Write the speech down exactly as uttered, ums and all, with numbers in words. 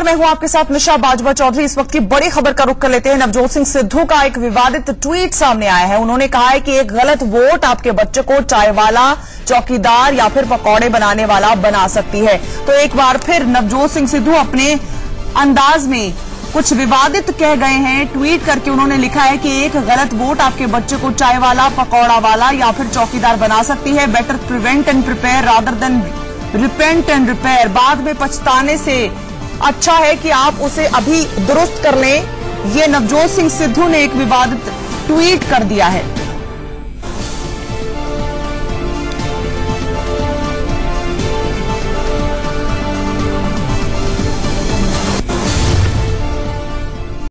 नमस्कार, मैं हूं आपके साथ निशा बाजवा चौधरी। इस वक्त की बड़ी खबर का रुख कर लेते हैं। नवजोत सिंह सिद्धू का एक विवादित ट्वीट सामने आया है। उन्होंने कहा है कि एक गलत वोट आपके बच्चे को चाय वाला, चौकीदार या फिर पकौड़े बनाने वाला बना सकती है। तो एक बार फिर नवजोत सिंह सिद्धू अपने अंदाज में कुछ विवादित कह गए हैं। ट्वीट करके उन्होंने लिखा है कि एक गलत वोट आपके बच्चे को चाय वाला, पकौड़ा वाला या फिर चौकीदार बना सकती है। Better prevent and prepare rather than repent and repair. बाद में पछताने से अच्छा है कि आप उसे अभी दुरुस्त कर लें। ये नवजोत सिंह सिद्धू ने एक विवादित ट्वीट कर दिया है।